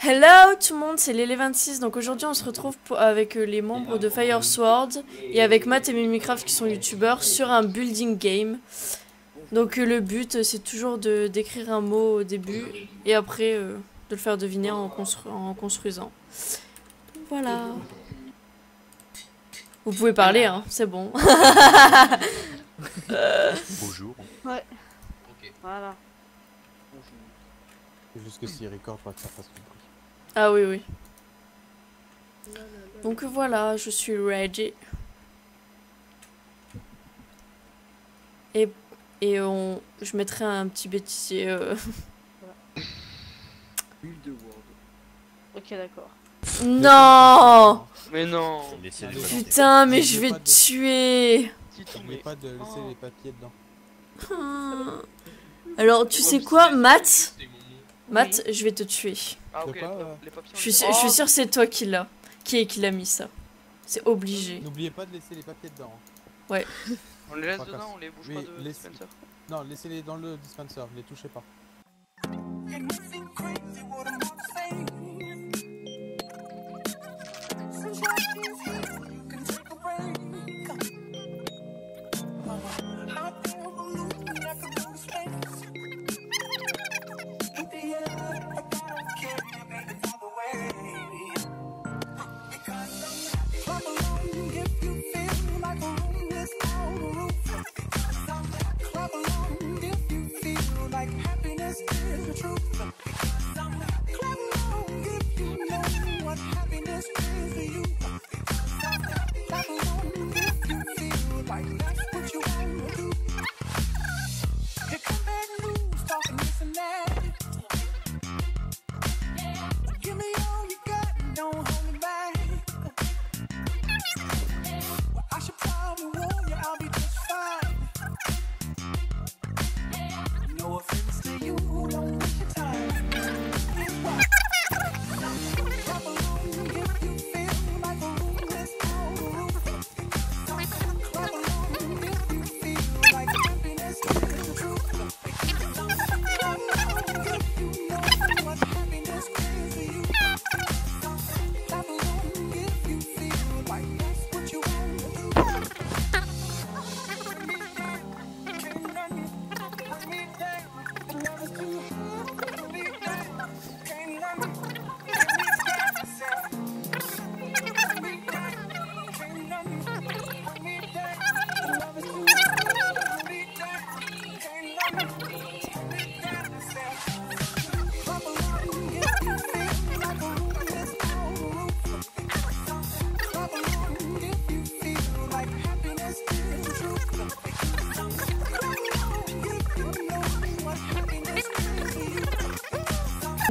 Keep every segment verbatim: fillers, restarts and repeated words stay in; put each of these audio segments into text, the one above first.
Hello tout le monde, c'est Lélé vingt-six, donc aujourd'hui on se retrouve pour, avec les membres de Fire Sword et avec Matt et Mimicraft qui sont youtubeurs sur un building game. Donc le but c'est toujours de d'écrire un mot au début et après euh, de le faire deviner en, constru en construisant. Voilà. Vous pouvez parler hein, c'est bon. euh... Bonjour. Ouais. Okay. Voilà. C'est juste que s'il record pas que ça fasse compris. Ah oui, oui. Donc voilà, je suis ready. Et, et on, je mettrai un petit bêtisier. Euh... Ok, d'accord. Non. Mais non. Putain, mais je vais te tuer. Tu ne pas de laisser les papiers dedans. Alors, tu sais quoi, Matt Matt, oui. Je vais te tuer. Ah, okay. Je suis, je suis sûre que c'est toi qui l'a qui, qui l'a mis ça. C'est obligé. N'oubliez pas de laisser les papiers dedans. Hein. Ouais. On les laisse dedans, on les bouge oui, pas de laisse... dispenser. Non, laissez-les dans le dispenser, ne les touchez pas.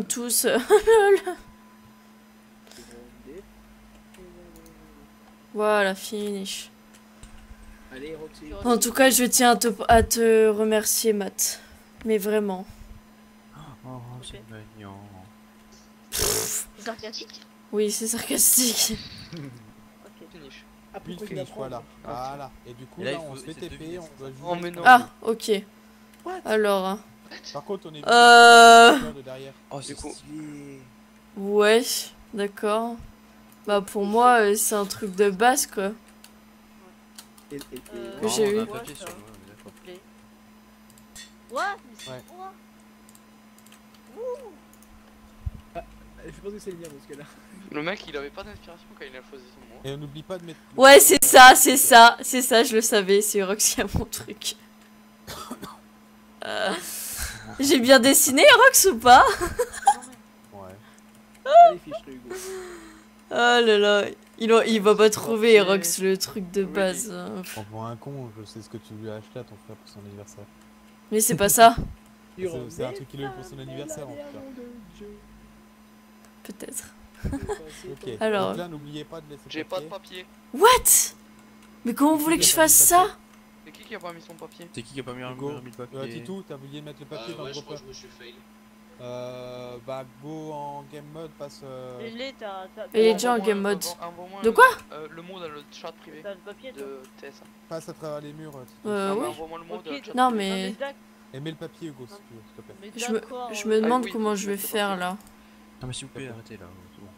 Tous. Voilà, finish. En tout cas, je tiens à te, à te remercier, Matt. Mais vraiment. Oh, c'est mignon. Sarcastique ? Oui, c'est sarcastique. Ok, finish. Puis finish, voilà. Voilà. Et du coup, là, là on se fait T P, on doit jouer. Ah, ok. What? Alors... Par contre, on est euh... de derrière. Oh, du coup. Ouais, d'accord. Bah pour moi, c'est un truc de base quoi. Euh... Que j'ai eu. What, sur... ouais, What ouais. Ah, je pense que c'est le mien parce que là. Le mec, il avait pas d'inspiration quand il a choisi son mot. Et on n'oublie pas de mettre. Ouais, c'est ça, c'est ça, c'est ça. Je le savais. C'est Roxy à mon truc. euh... J'ai bien dessiné, Rox, ou pas? Ouais. Allez, fiche-le, Hugo. Oh là là, il, il va pas trouver, Rox, le truc de base. On voit un con, je sais ce que tu lui as acheté à ton frère pour son anniversaire. Mais c'est pas ça. C'est un truc qu'il a eu pour son anniversaire, en tout cas. Peut-être. Ok, alors. Donc là, n'oubliez pas de laisser le papier. J'ai pas de papier. What? Mais comment vous voulez que je fasse ça? C'est qui qui a pas mis son papier? C'est qui qui a pas mis, Hugo, mis le papier? euh, Titou, t'as oublié de mettre le papier euh, dans ouais, le gros. Je crois que je me suis fail. Euh, bah, Go en game mode passe. Euh... Il est déjà en game mode. Un, un bon moins, de quoi euh, le mot dans le chat privé. T'as le papier de T S A. Passe à travers les murs. Titou. Euh, non, oui. Bah, le mot okay, dans le non, mais. Et mets le papier, Hugo, si tu veux, s'il te plaît. Je me, je me demande ah, oui, comment je vais faire là. Non mais s'il vous plaît, arrêtez là, c'est bon.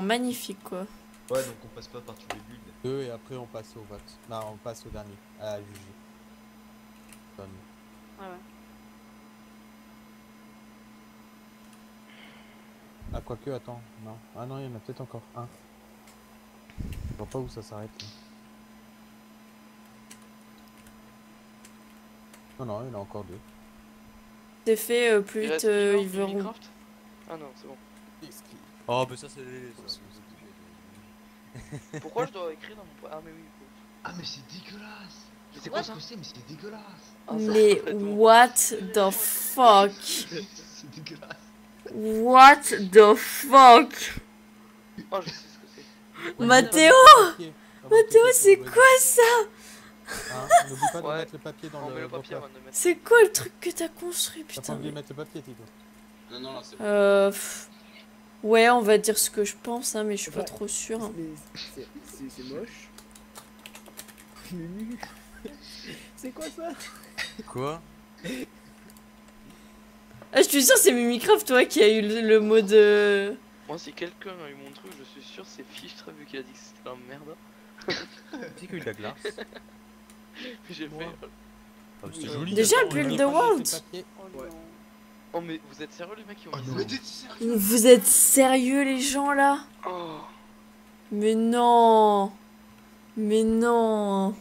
Magnifique quoi. Ouais, donc on passe pas par tous les bulles. Deux et après on passe au vote. Non, on passe au dernier, à l'U G. Ouais, ouais. Ah, quoique, attends, non. Ah non, il y en a peut-être encore un. Je vois pas où ça s'arrête. Non, non, il y en a encore deux. C'est fait, euh, plus vite euh, ils verront. Minecraft ? Ah non, c'est bon. Oh, bah ça c'est les... Pourquoi je dois écrire dans mon... Ah mais oui. Ah mais c'est dégueulasse. Je sais pas ce que c'est mais c'est dégueulasse. Mais what the fuck. C'est dégueulasse. What the fuck. Oh je sais ce que c'est. Mathéo Mathéo c'est quoi ça? N'oublie pas de mettre le papier dans le... C'est quoi le truc que t'as construit putain? T'as pas oublié de mettre le papier Tito? Non non là c'est bon. Euh... Ouais, on va dire ce que je pense, hein, mais je suis ouais. pas trop sûr. Hein. C'est moche. C'est quoi ça? Quoi? Ah, je suis sûr, c'est Mimicraft, toi, qui a eu le, le mot de. Moi, si quelqu'un a eu mon truc, je suis sûr, c'est Fichtre, vu qu'il a dit que c'était un merde. C'est qu'il a glace. J'ai fait. Oh, c'est joli. Déjà, build the world. Oh mais vous êtes sérieux les mecs qui ont mis ça? Vous êtes sérieux les gens là? Oh. Mais non. Mais non.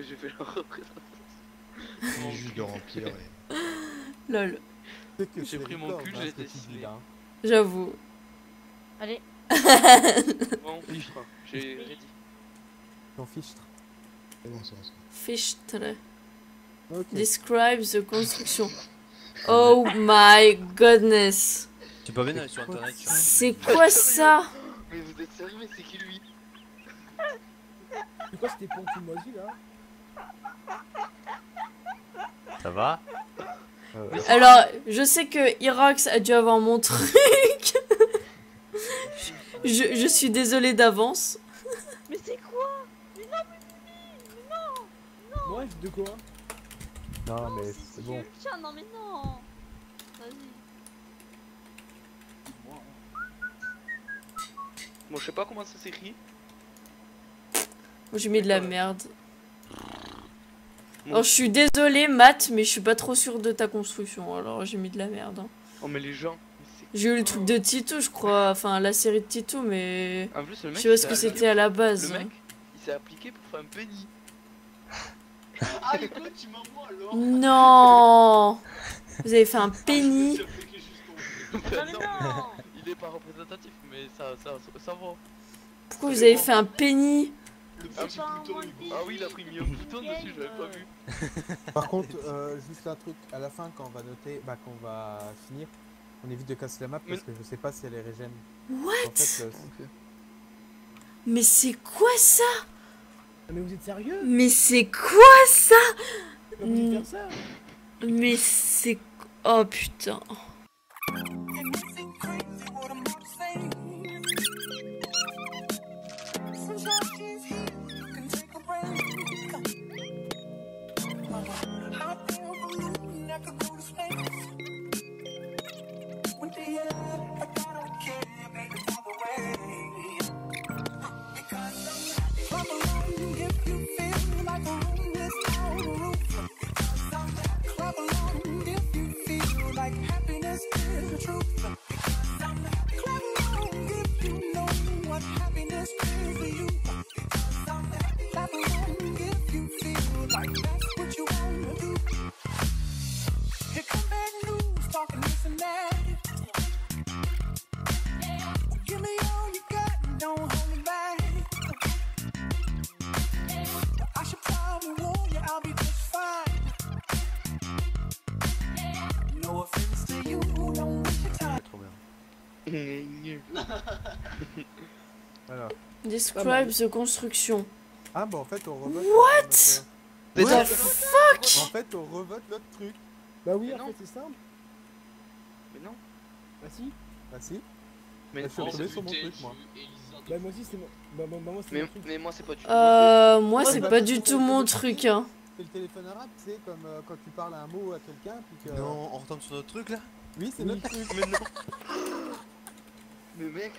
J'ai fait la représentation. Juste de remplir. Ouais. Lol. J'ai pris mon cul, j'ai dessiné. J'avoue. Allez. Bon, fichtre. J'ai dit. Non, fichtre. C'est bon, ça va. Fichtre. Okay. Describe the construction. Oh my goodness. Tu peux venir sur internet. C'est quoi ça? Mais vous êtes sérieux, mais c'est qui lui? C'est quoi c'était pontu moisi là? Ça va? euh, Alors je sais que Irox a dû avoir mon truc. je, je suis désolée d'avance. quoi? De quoi? Non, non mais c'est bon. Tiens, non mais non. Vas-y. Moi bon, je sais pas comment ça s'écrit. J'ai mis de la merde. Bon. Alors je suis désolé Matt, mais je suis pas trop sûr de ta construction, alors j'ai mis de la merde. Hein. Oh mais les gens... J'ai eu le truc de Tito je crois, enfin la série de Tito mais... En plus, le mec, je sais pas ce que c'était à la base. Le hein. mec, il s'est appliqué pour faire un penny. Ah les codes, tu m'envoies alors. Non. Vous avez fait un penny. Ah, non, non. Il est pas représentatif mais ça, ça, ça, ça va. Pourquoi vous avez fait un penny? Le petit bouton. Ah oui, il a pris mieux bouton dessus, je l'avais pas vu. Par contre, euh, juste un truc, à la fin, quand on va noter, bah qu'on va finir, on évite de casser la map parce que je sais pas si elle est régène. What? En fait, euh, mais c'est quoi ça? Mais vous êtes sérieux? Mais c'est quoi ça? Mmh. ça Mais c'est... Oh putain. Alors. Describe the construction. Ah bah en fait on revote. What the notre... fuck. En fait on revote l'autre truc. Bah oui, en fait c'est simple. Mais non. Bah si. Bah si. Mais bah, je suis tombé sur mon truc moi. Bah moi aussi c'est mon... Bah, bah, bah, moi, mais, mon truc. Mais moi c'est pas du tout. Euh... Moi c'est pas du tout mon truc hein. C'est le téléphone arabe, tu sais, comme euh, quand tu parles à un mot à quelqu'un puis que... Non, on retombe sur notre truc là. Oui c'est notre truc. Mais non. Mais mec.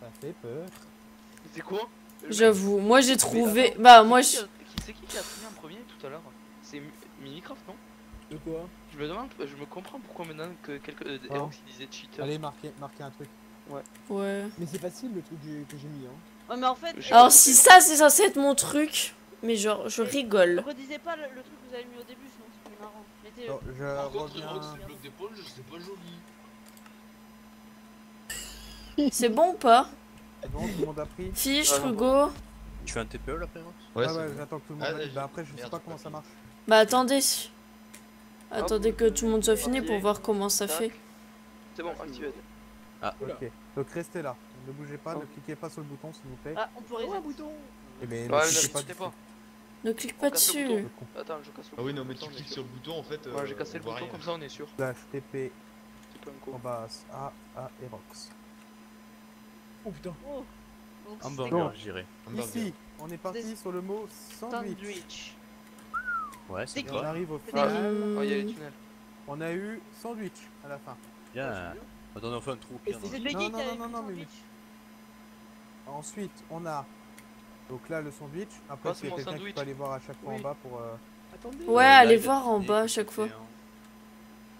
Ça fait peur. C'est quoi? J'avoue, moi j'ai trouvé... Bah moi je... C'est qui qui a trouvé un premier tout à l'heure? C'est Mimicraft non? De quoi? Je me demande, je me comprends pourquoi maintenant que quelqu'un disait cheater. Allez marquez un truc. Ouais. Ouais. Mais c'est facile le truc que j'ai mis hein. Ouais mais en fait... Alors si ça c'est censé être mon truc, mais genre je rigole. Redisais pas le truc que vous avez mis au début sinon c'est plus marrant. Non, je reviens... Le bloc d'épaule, c'est pas joli. C'est bon ou pas? Bon, tout le monde a pris. Fiche, Hugo. Tu fais un T P E là après? Ouais, ah ouais, j'attends que tout le monde. Ah, là, bah après, je sais pas comment ça marche. Bah attendez. Attendez que tout le monde soit fini pour voir comment ça fait. C'est bon, activez. Ah, ok. Donc restez là. Ne bougez pas, ne cliquez pas sur le bouton s'il vous plaît. Ah, on pourrait un bouton. Eh mais ne cliquez pas. Ne clique pas dessus. Attends, je casse le bouton. Ah oui, non, mais tu cliques sur le bouton en fait. Ouais, j'ai cassé le bouton comme ça, on est sûr. H T T P. En bas, A, A et Rox. Oh putain! Oh. Hamburger, je dirais. Ici, on est parti des... sur le mot sandwich. sandwich. Ouais, c'est quoi? On arrive au final. Oh, y a les tunnels. On a eu sandwich à la fin. Yeah. Attendez, on fait un trou. Non, non, non, non, non, mais. Ensuite, on a. Donc là, le sandwich. Après, c'est quelqu'un qui peut aller voir à chaque fois en bas pour. Euh... Attendez. Ouais, allez voir en bas à chaque fois.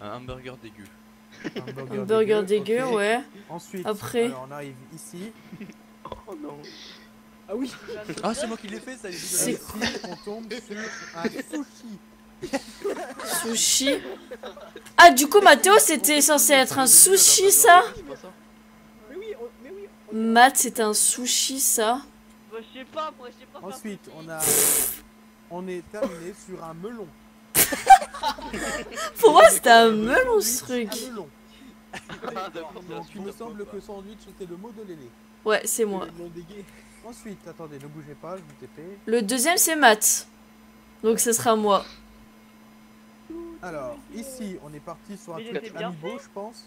Un hamburger dégueu. Un burger, un burger dégueu, dégueu okay. ouais. Ensuite, après, alors on arrive ici. Oh non. Ah oui. Ah c'est moi qui l'ai fait ça. C'est cool. On tombe sur un sushi. Sushi. Ah du coup Mathéo c'était censé être un sushi ça. Mais oui, mais oui. Matt c'était un sushi ça. Bah, je sais pas, moi je sais pas. Ensuite on a, on est terminé sur un melon. Pour moi c'était un melon ce truc. Donc il me semble que sandwich c'était le mot de l'aîné. Ouais c'est moi. Ensuite attendez ne bougez pas je vous T P. Le deuxième c'est Matt. Donc ce sera moi. Alors ici on est parti sur un truc Amiibo je pense.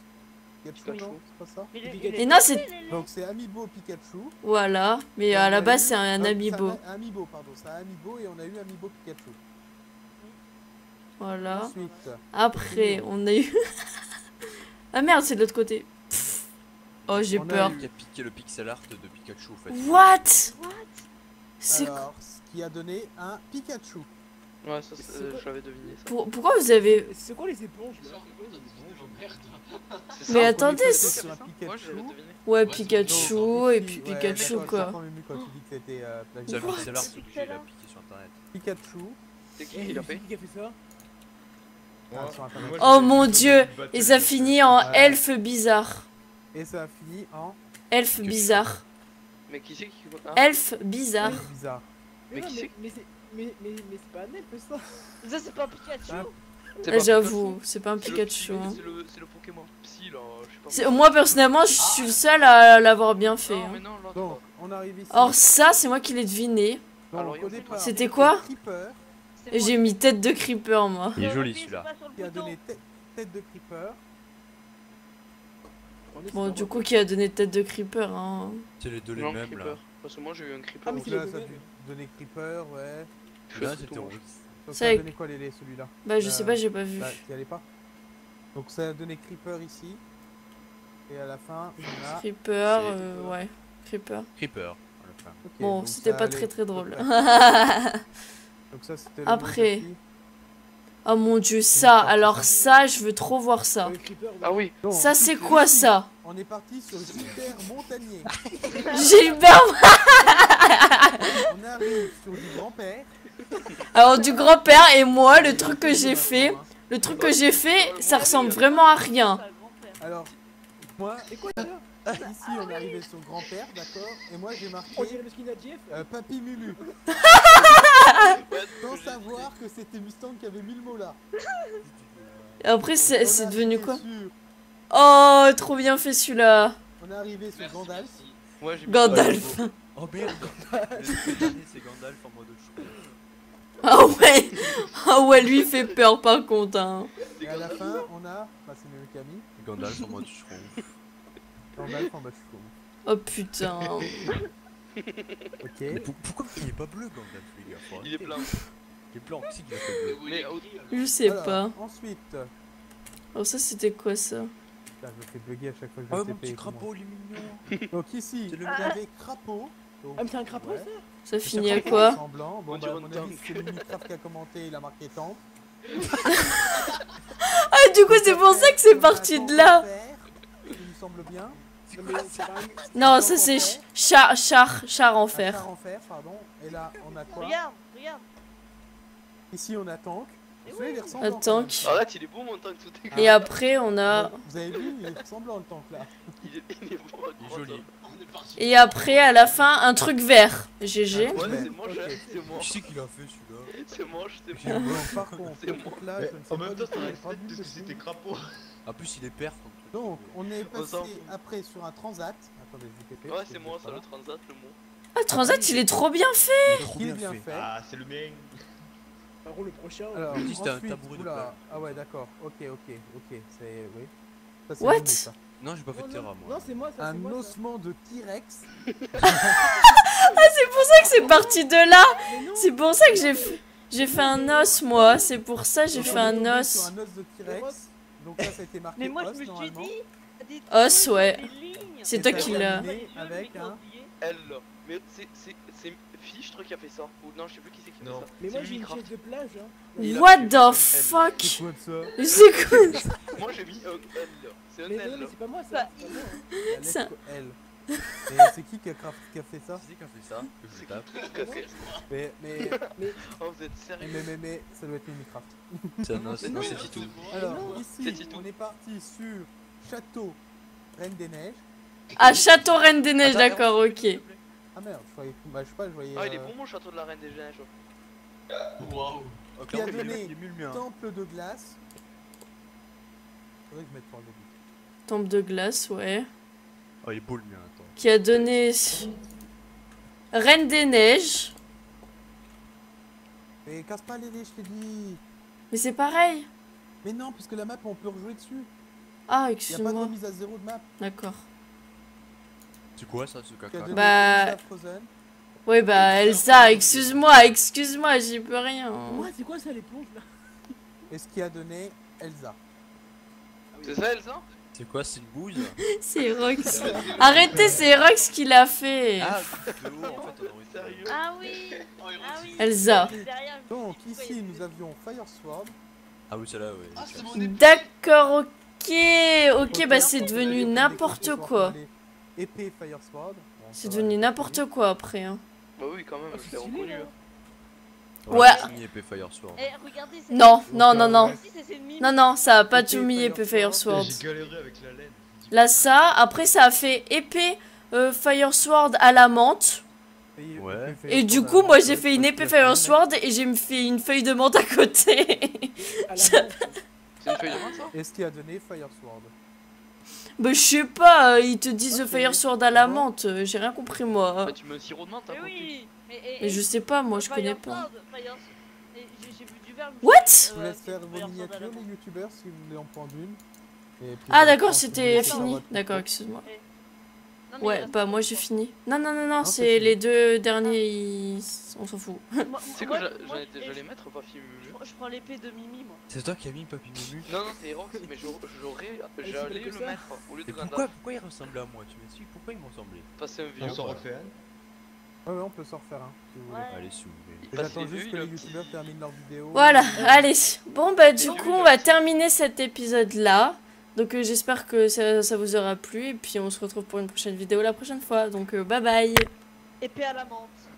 Pikachu, non, c'est pas ça? Et non, c'est... Donc c'est Amiibo Pikachu. Voilà, mais à la base c'est un Amiibo. Amiibo, pardon, c'est un Amiibo et on a eu Amiibo Pikachu. Voilà. Ensuite, après, on a eu... ah merde, c'est de l'autre côté. Pff. Oh, j'ai peur. Il a piqué le pixel art de Pikachu, en fait. What? What? Alors, ce qui a donné un Pikachu. Ouais, ça, euh, je l'avais deviné. Ça. Pour, pourquoi vous avez... C'est quoi les éponges là? Mais ça, attendez, c'est... Ouais, Pikachu, ouais, et puis ouais, Pikachu, quoi. Quand tu dis que euh, c'est la piqué sur internet. Pikachu. C'est qui qui l'a fait ça? Ah, ouais. Oh mon dieu, et ça finit en euh... elfe bizarre. Et ça a fini en... Elfe bizarre. Mais qui c'est qui... Hein? Elfe bizarre. bizarre. Mais, mais qui c'est mais... Mais, mais, mais c'est pas un elfe ça. Ça c'est pas un Pikachu. Ah, j'avoue, c'est pas un Pikachu. C'est le, le, le Pokémon Psy là, je sais pas. Moi personnellement, je suis le seul à l'avoir bien fait. Non, mais non, donc, on arrive ici. Or ça, c'est moi qui l'ai deviné. C'était quoi? J'ai mis tête de Creeper moi. Il est joli celui-là. Qui a donné tête de Creeper. Bon, du coup, qui a donné tête de Creeper hein. C'est les deux les mêmes là. Parce que moi j'ai eu un Creeper. Ah mais là, ça a donné Creeper, ouais. Donc, ça a donné quoi celui-là? Bah je euh, sais pas, j'ai pas vu. Bah, y allais pas. Donc ça a donné Creeper ici. Et à la fin, on a... Creeper, euh, ouais. Creeper. Creeper. Okay, bon, c'était pas allait... très très drôle. Donc ça, c'était... Après... Oh mon dieu, ça, alors ça, je veux trop voir ça. Ah oui. Ça, c'est quoi ça? On est parti sur Gilbert Montagnier. Gilbert... On arrive sur du grand-père. Alors du grand-père et moi, le truc que j'ai fait, le truc que j'ai fait, ça ressemble vraiment à rien. Alors, moi, et quoi d'ailleurs? Ici, on est arrivé sur grand-père, d'accord? Et moi, j'ai marqué euh, Papy Mulu. Sans savoir que c'était Mustang qui avait mis le mot là. Et après, c'est devenu quoi? Oh, trop bien fait celui-là. On est arrivé sur Gandalf. Ouais, j'ai mis Gandalf. Oh merde, Gandalf. C'est Gandalf en mode chou. Ah ouais. Ah ouais, lui il fait peur par contre. Hein. Et à la fin, on a... Bah, c'est même Camille. Gandalf en mode chou. Gandalf en mode chou. Oh putain. Okay. Pour, pourquoi il est pas bleu Gandalf les gars? Enfin, il est blanc. Il est blanc, si il est bleu. Mais, je sais alors, pas. Ensuite. Alors ça c'était quoi ça? Putain, je me fais bugger à chaque fois que je... Oh mon petit crapaud, il est mignon. Donc ici, c'est le ah. Avec crapaud. Donc, ah mais c'est un crapaud ouais. Ça Ça finit à quoi? Semblant. Bon, bon bah, à mon avis, c'est Mimicraft qui a commenté, il a marqué temps. Ah du coup c'est pour ça que c'est parti de là. Il me semble bien. Non, ça c'est char, char, char en fer. Char en fer, pardon. Et là, on a quoi? Regarde, regarde. Ici, on a tank. Un tank. Arrête, il est bon mon tank. Et après, on a... Vous avez vu, il est ressemblant le tank là. Il est bon, il est joli. Et après, à la fin, un truc vert. G G. Ouais, c'est moi, c'est moi. Je sais qu'il a fait celui-là. C'est moi, c'est moi. Par contre, là, en même temps, on a dit que c'était crapaud. En plus, il est perf. Donc, on est passé après sur un transat. Attendez, je vous pépé. Ouais, c'est moi ça, le transat, le mot. Ah, transat, il est trop bien fait. Il est bien fait. Ah, c'est le mien. Par contre, le prochain. Alors, juste un tabouret de plat. Ah ouais, d'accord. Ok, ok, ok. C'est... Oui. Ça, c'est what? Ça. Non, j'ai pas fait de terrain, moi. Non, c'est moi, ça, c'est moi. Un ossement de T-Rex. Ah, c'est pour ça que c'est parti de là. C'est pour ça que j'ai fait... J'ai fait un os, moi. C'est pour ça que j'ai fait un os. Un os de T-Rex. Donc là, ça a été marqué. Mais moi, je me suis dit... Os, ouais. C'est toi qui l'as. Avec un... L. Mais c'est Fichtre qui a fait ça. Ou non, je sais plus qui c'est qui a fait ça. Mais moi, j'ai une chaise de plage, hein. What the fuck? C'est quoi ça? C'est quoi ça? Moi, j'ai mis un L. C'est un L. Mais non, c'est pas moi, ça. C'est un L. Et c'est qui qui a fait ça? C'est qui qui a fait ça? C'est qui? Mais, mais... Oh, vous êtes sérieux? Mais, mais, mais, ça doit être Minecraft. Tiens, non, c'est Titou. Alors, ici, on est parti sur Château Reine des Neiges. Ah, Château Reine des Neiges, d'accord, ok. Ah merde, je voyais... Bah, je sais pas, je voyais... Ah, il est bon mon Château de la Reine des Neiges. Waouh. Qui a donné Temple de Glace. Faudrait que je mette pour le début. Temple de Glace, ouais. Oh, il est beau le mien, attends. Qui a donné... Reine des Neiges. Mais casse pas les neiges, je t'ai dit. Mais c'est pareil. Mais non, parce que la map, on peut rejouer dessus. Ah, excuse-moi. Il n'y a pas de mise à zéro de map. D'accord. C'est quoi ça, ce caca? Bah... Oui, bah Elsa, excuse-moi, excuse-moi, j'y peux rien. Moi, c'est quoi ça, les plonges, là? Et ce qui a donné Elsa. C'est ça, Elsa? C'est quoi, c'est une bouille? C'est Rox. Arrêtez, c'est Rox qui l'a fait. Ah, de haut, en fait, on aurait sérieux. Ah oui, ah oui. Elsa. Donc, ici, nous avions Fire Sword. Ah oui, celle-là, ouais. D'accord, ok. Ok, bah c'est devenu n'importe quoi. Épée, Fire Sword. C'est devenu n'importe quoi après. Hein. Bah oui, quand même, je l'ai reconnu. Ouais. Non, non, non, non. Non, non, ça a pas Jumi épée Fire Sword. Là, ça, après, ça a fait épée euh, Fire Sword à la menthe. Ouais. Et du coup, moi, j'ai fait une épée Fire Sword et j'ai me fait une feuille de menthe à côté. C'est une feuille de menthe, ça ? Et ce qui a donné Fire Sword. Bah, je sais pas, ils te disent okay. The Fire Sword à la menthe, j'ai rien compris moi. Bah, tu mets sirop de menthe, hein, mais oui. Mais, et, mais je sais pas, moi je connais pas. What? Je vous laisse faire vos miniatures, les youtubeurs, si vous voulez en prendre une. Ah, d'accord, c'était fini. D'accord, excuse-moi. Ouais, bah, moi j'ai fini. Non, non, non, non, c'est les deux derniers, on s'en fout. C'est quoi, j'allais mettre Papy Mumu. Je prends l'épée de Mimi, moi. C'est toi qui as mis Papy Mumu? Non, non, c'est Rox, mais j'aurais, j'allais le mettre au lieu de Gandalf. Pourquoi il ressemblait à moi? Tu me dis, pourquoi il me ressemblait? Parce que on s'en refait un. Ouais, on peut s'en refaire un, si vous voulez. Allez, si vous voulez. J'attends juste que les youtubeurs terminent leur vidéo. Voilà, allez. Bon, bah, du coup, on va terminer cet épisode-là. Donc euh, j'espère que ça, ça vous aura plu et puis on se retrouve pour une prochaine vidéo la prochaine fois. Donc euh, bye bye. Et paix à la menthe.